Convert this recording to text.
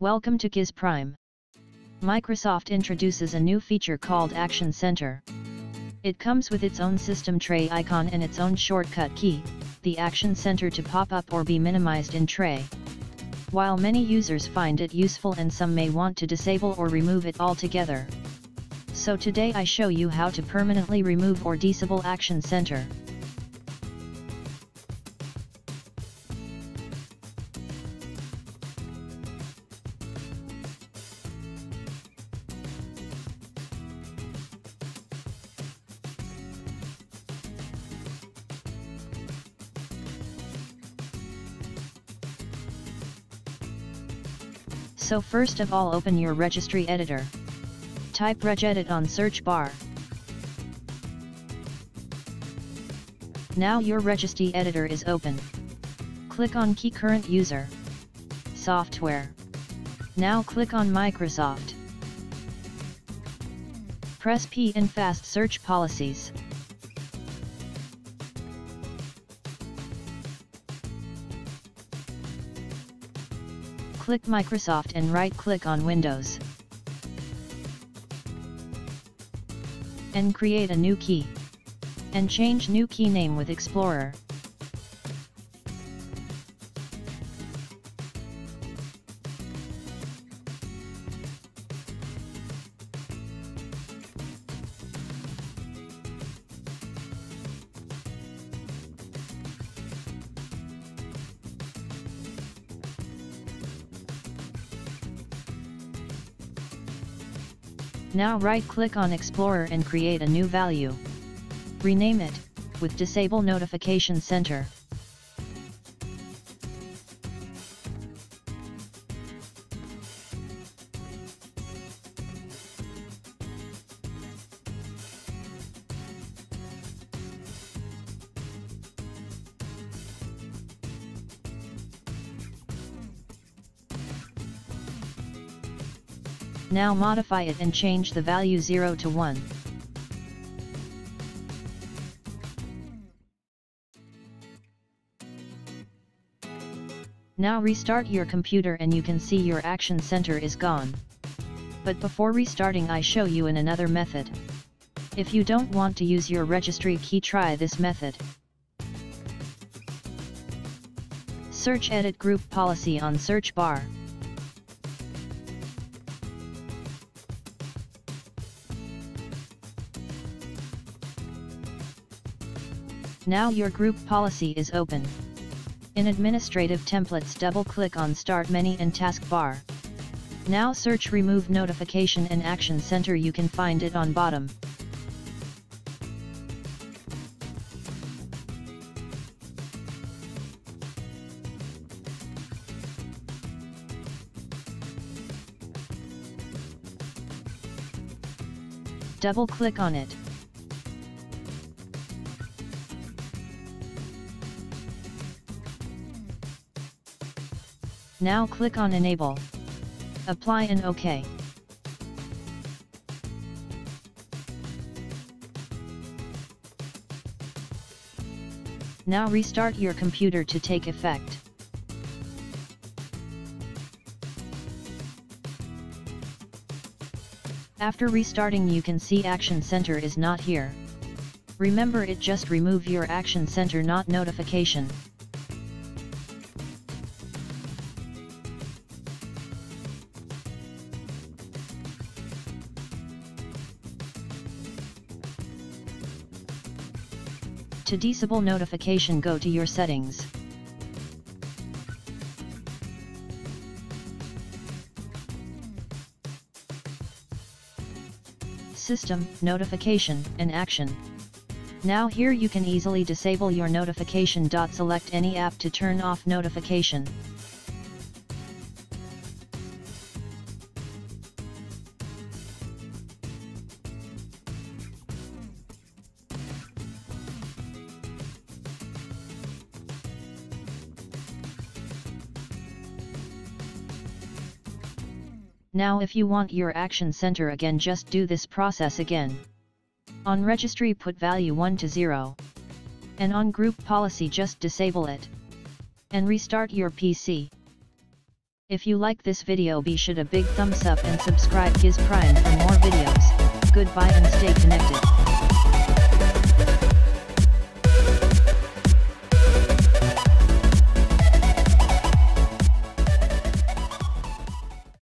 Welcome to GizPrime. Microsoft introduces a new feature called Action Center. It comes with its own system tray icon and its own shortcut key, the Action Center, to pop up or be minimized in tray. While many users find it useful and some may want to disable or remove it altogether. So today I show you how to permanently remove or disable Action Center. So first of all, open your registry editor. Type regedit on search bar. Now your registry editor is open. Click on Key Current User. Software. Now click on Microsoft. Press P and fast search Policies. Click Microsoft and right-click on Windows. And create a new key. And change new key name with Explorer. Now right-click on Explorer and create a new value. Rename it, with Disable Notification Center. Now modify it and change the value 0 to 1. Now restart your computer and you can see your Action Center is gone. But before restarting, I show you in another method. If you don't want to use your registry key, try this method. Search Edit Group Policy on search bar. Now your group policy is open. In Administrative Templates, double-click on Start Menu and Taskbar. Now search Remove Notification and Action Center. You can find it on bottom. Double-click on it. Now click on Enable, Apply and OK. Now restart your computer to take effect. After restarting, you can see Action Center is not here. Remember, it just remove your Action Center, not notification. To disable notification, go to your settings. System, Notification, and Action. Now here you can easily disable your notification. Select any app to turn off notification. Now if you want your Action Center again, just do this process again. On registry, put value 1 to 0. And on group policy, just disable it. And restart your PC. If you like this video, be sure to big thumbs up and subscribe GizPrime for more videos. Goodbye and stay connected.